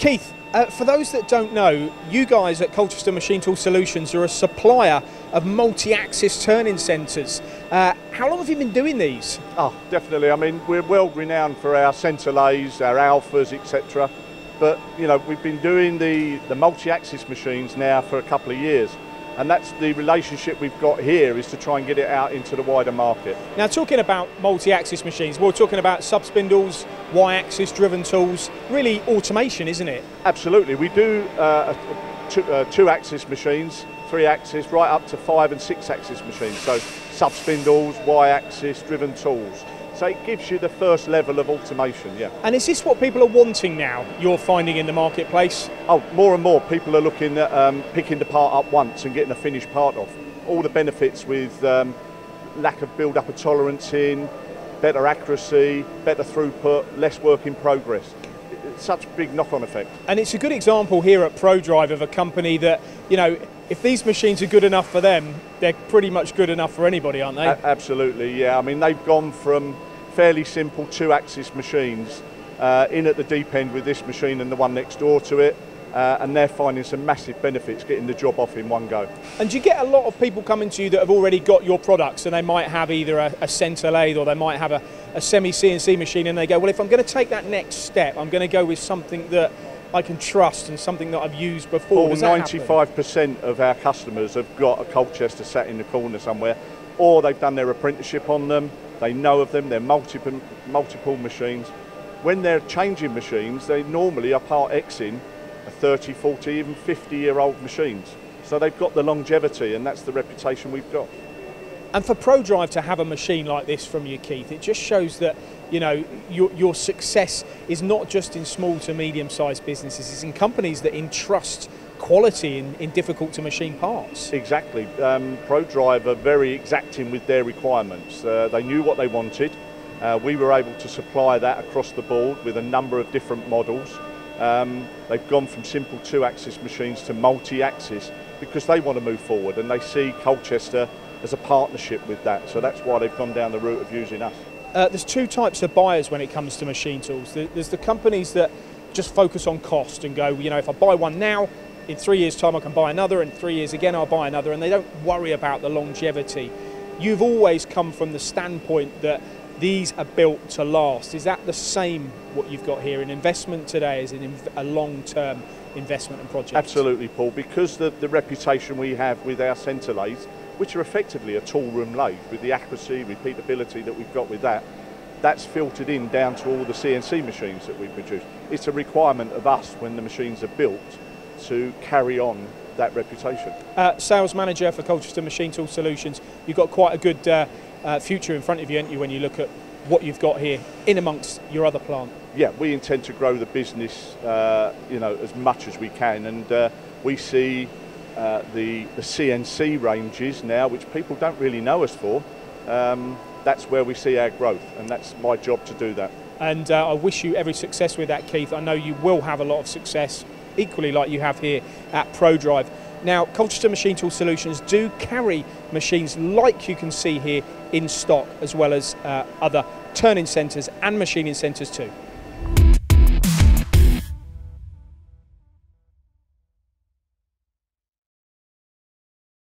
Keith, for those that don't know, you guys at Colchester Machine Tool Solutions are a supplier of multi-axis turning centres. How long have you been doing these? Oh, definitely. I mean, we're well renowned for our centre lays, our alphas, etc. But, you know, we've been doing the multi-axis machines now for a couple of years. And that's the relationship we've got here, is to try and get it out into the wider market. Now, talking about multi-axis machines, we're talking about sub-spindles, Y-axis driven tools, really automation, isn't it? Absolutely. We do two-axis machines, three-axis, right up to five- and six-axis machines. So sub-spindles, Y-axis driven tools. So it gives you the first level of automation, yeah. And is this what people are wanting now, you're finding in the marketplace? Oh, more and more people are looking at picking the part up once and getting a finished part off. All the benefits with lack of build-up of tolerance in, better accuracy, better throughput, less work in progress. It's such a big knock-on effect. And it's a good example here at ProDrive of a company that, you know, if these machines are good enough for them, they're pretty much good enough for anybody, aren't they? Absolutely, yeah. I mean, they've gone from fairly simple two-axis machines in at the deep end with this machine and the one next door to it, and they're finding some massive benefits getting the job off in one go. And do you get a lot of people coming to you that have already got your products and they might have either a centre lathe or they might have a semi-CNC machine, and they go, well, if I'm going to take that next step, I'm going to go with something that I can trust and something that I've used before? Well, 95% of our customers have got a Colchester sat in the corner somewhere, or they've done their apprenticeship on them, they know of them, they're multiple machines. When they're changing machines, they normally are part X-ing a 30, 40, even 50-year-old machines. So they've got the longevity, and that's the reputation we've got. And for ProDrive to have a machine like this from you, Keith, it just shows that, you know, your success is not just in small to medium-sized businesses, it's in companies that entrust quality in difficult-to-machine parts. Exactly. ProDrive are very exacting with their requirements. They knew what they wanted. We were able to supply that across the board with a number of different models. They've gone from simple two-axis machines to multi-axis because they want to move forward, and they see Colchester as a partnership with that, so that's why they've gone down the route of using us. There's two types of buyers when it comes to machine tools. There's the companies that just focus on cost and go, you know, if I buy one now, in 3 years' time I can buy another, and 3 years again I'll buy another, and they don't worry about the longevity. You've always come from the standpoint that these are built to last. Is that the same what you've got here? An investment today is a long-term investment and project. Absolutely, Paul, because the reputation we have with our centre lathes, which are effectively a tool room lathe, with the accuracy, repeatability that we've got with that, that's filtered in down to all the CNC machines that we produce. It's a requirement of us when the machines are built to carry on that reputation. Sales manager for Colchester Machine Tool Solutions, you've got quite a good future in front of you, haven't you, when you look at what you've got here in amongst your other plant? Yeah, we intend to grow the business, you know, as much as we can, and we see the CNC ranges now, which people don't really know us for. That's where we see our growth, and that's my job to do that. And I wish you every success with that, Keith. I know you will have a lot of success, equally like you have here at ProDrive. Now, Colchester Machine Tool Solutions do carry machines like you can see here in stock, as well as other turning centres and machining centres too.